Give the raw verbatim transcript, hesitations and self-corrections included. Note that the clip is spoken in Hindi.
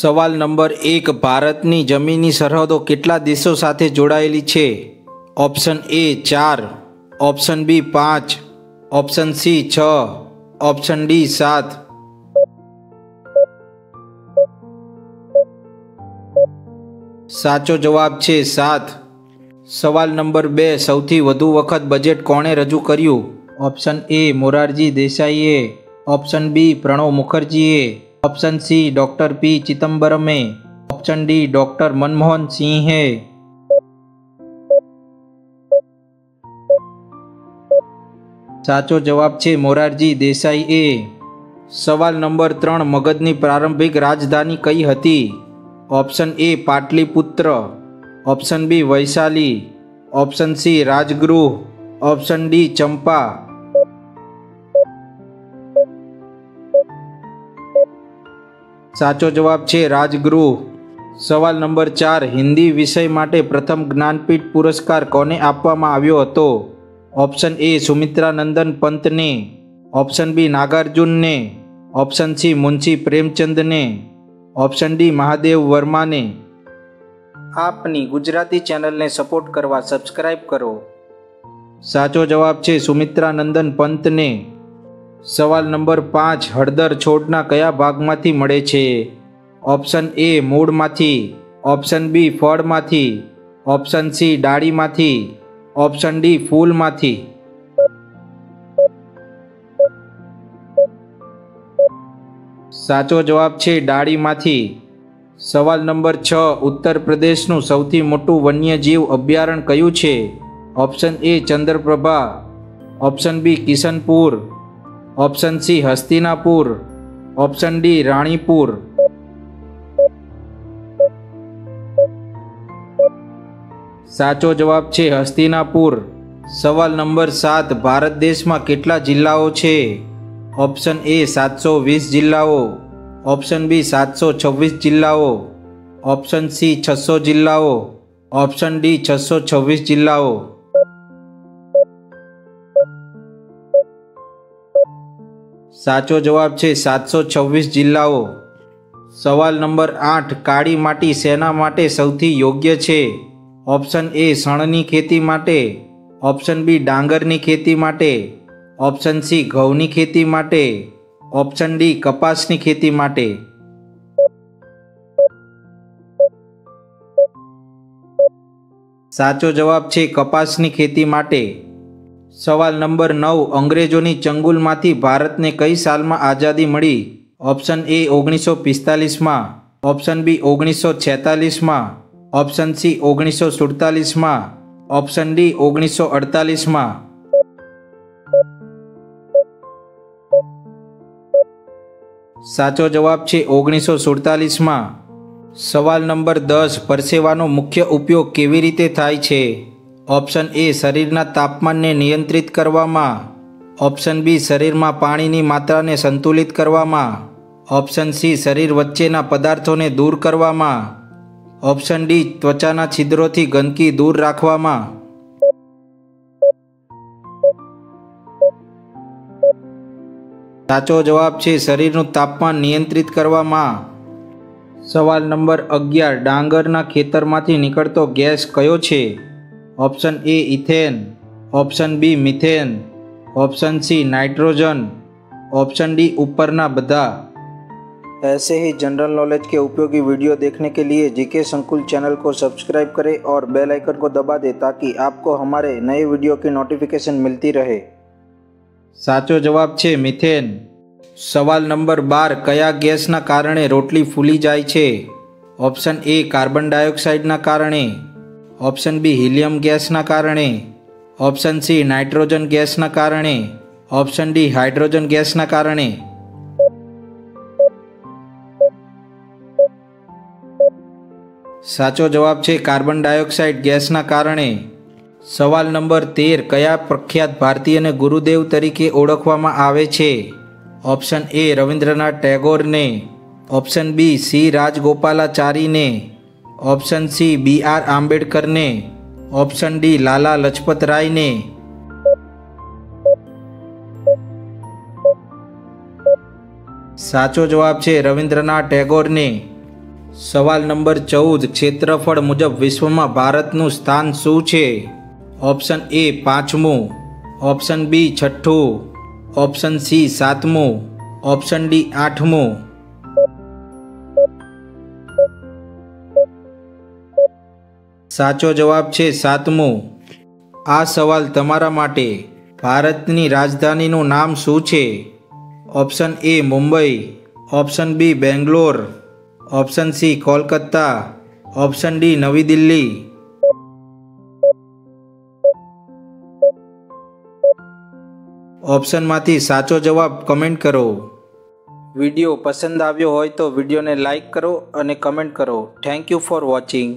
સવાલ નંબર એક, ભારતની જમીની સરહદો કેટલા દેશો સાથે જોડાયેલી છે? ઓપ્શન એ ચાર, ઓપ્શન બી પાંચ, ઓપ્શન સી છ, ઓપ્શન ડી સાત. સાચો જવાબ છે સાત. સવાલ નંબર બે, સૌથી વધુ વખત બજેટ કોણે રજૂ કર્યું? ઓપ્શન એ મોરારજી દેસાઈએ, ઓપ્શન બી પ્રણવ મુખર્જીએ, ઓપ્શન સી ડૉક્ટર પી ચિદમ્બરમે, ઓપ્શન ડી ડૉક્ટર મનમોહન સિંહે. સાચો જવાબ છે મોરારજી દેસાઈએ. સવાલ નંબર ત્રણ, મગધની પ્રારંભિક રાજધાની કઈ હતી? Option A Pataliputra, option B Vaishali, option C Rajgriha, option D Champa. साचो जवाब छे राजगृह. सवाल नंबर चार, हिंदी विषय माटे प्रथम ज्ञानपीठ पुरस्कार कोने आपवामां आव्यो हतो? ऑप्शन ए सुमित्रानंदन पंत ने, ऑप्शन बी नागार्जुन ने, ऑप्शन सी मुंशी प्रेमचंद ने, ऑप्शन डी महादेव वर्मा ने. आपनी गुजराती चैनल ने सपोर्ट करवा सब्सक्राइब करो. साचो जवाब छे सुमित्रानंदन पंत ने. सवाल नंबर पांच, हळदर छोड़ना कया भागमांथी मळे छे? ऑप्शन ए मूळमांथी, ऑप्शन बी फळमांथी, ऑप्शन सी डाळीमांथी, ऑप्शन डी फूलमांथी. साचो जवाब छे डाळीमांथी. सवाल नंबर छ, उत्तर प्रदेशનું સૌથી મોટું વન્યજીવ અભયારણ્ય કયું છે? Option A Chandraprabha, option B Kishanpur, option C Hastinapur, option D Ranipur. સાચો જવાબ છે હસ્તિનાપુર. સવાલ નંબર સાત, ભારત દેશમાં કેટલા જિલ્લાઓ છે? ऑप्शन ए सात सौ वीस जिल्लाओ, ऑप्शन बी सात सौ छवीस जिल्लाओ, ऑप्शन सी छसो जिल्लाओ, ऑप्शन डी छसो छवीस जिल्लाओ. साचो जवाब छे सात सौ छवीस जिल्लाओ. सवाल नंबर आठ, काळी माटी सेना माटे सौथी योग्य छे? ऑप्शन ए सणनी खेती माटे, ऑप्शन बी डांगरनी खेती माटे, ऑप्शन सी घऊनी खेती माटे, ऑप्शन डी कपासनी खेती माटे. साचो जवाब छे कपासनी खेती माटे. सवाल नंबर नौ, अंग्रेजोनी चंगुलमांथी भारतने कई सालमां आजादी मळी? ऑप्शन ए ओगनीसो पिस्तालीस मां, ऑप्शन बी ओगनीसो छेतालीस मां, ऑप्शन सी ओगनीसो सुड़तालीस मां, ऑप्शन डी ओगनीसो अड़तालीस मां. साचो जवाब छे ओगनीसो सुड़तालीस में. सवाल नंबर दस, परसेवानो मुख्य उपयोग केवी रीते थाय छे? ऑप्शन ए शरीरना तापमानने नियंत्रित करवामां, ऑप्शन बी शरीर में पानी की मात्रा ने संतुलित करवामां, ऑप्शन सी शरीर वच्चेना पदार्थों ने दूर करवामां, ऑप्शन डी त्वचाना छिद्रोथी गंदगी दूर राखवामां. साचो जवाब छे शरीरनु तापमान नियंत्रित करवामां. सवाल नंबर अगियार, डांगरना खेतरमांथी निकळतो गैस कयो छे? Option A ethane, option B methane, option C nitrogen, option D ऊपरना बधा. ऐसे ही जनरल नॉलेज के उपयोगी वीडियो देखने के लिए जीके संकुल चैनल को सब्सक्राइब करें और बेल आइकन को दबा दें ताकि आपको हमारे नए वीडियो की नोटिफिकेशन मिलती रहे. साचो जवाब छे मिथेन. सवाल नंबर बार, कया गैसना कारणे रोटली फूली जाय छे? ऑप्शन ए कार्बन डायोक्साइडना कारणे, ऑप्शन बी हीलियम गैसना कारणे, ऑप्शन सी नाइट्रोजन गैसना कारणे, ऑप्शन डी हाइड्रोजन गैसना कारणे. साचो जवाब छे कार्बन डायोक्साइड गैसना कारणे. सवाल नंबर तेर, कया प्रख्यात भारतीय ने गुरुदेव तरीके ओळखवामां आवे छे? ऑप्शन ए रविंद्रनाथ टैगोर ने, ऑप्शन बी सी राजगोपालाचारी ने, option C B R Ambedkar ने, ऑप्शन डी लाला लाजपत राय ने. साचो जवाब छे रविंद्रनाथ टैगोर ने. સવાલ નંબર ચૌદ, ક્ષેત્રફળ મુજબ વિશ્વમાં ભારતનું સ્થાન શું છે? ઓપ્શન એ પાંચમું, ઓપ્શન બી છઠ્ઠું, ઓપ્શન સી સાતમું, ઓપ્શન ડી આઠમું. સાચો જવાબ છે સાતમો. આ સવાલ તમારા માટે, ભારતની રાજધાનીનું નામ શું છે? Option A Mumbai, option B Bangalore, option C Kolkata, option D નવી દિલ્હી. ઓપ્શનમાંથી સાચો જવાબ કમેન્ટ કરો. વિડીયો પસંદ આવ્યો હોય તો વિડીયોને લાઇક કરો અને કમેન્ટ કરો. Thank you for watching.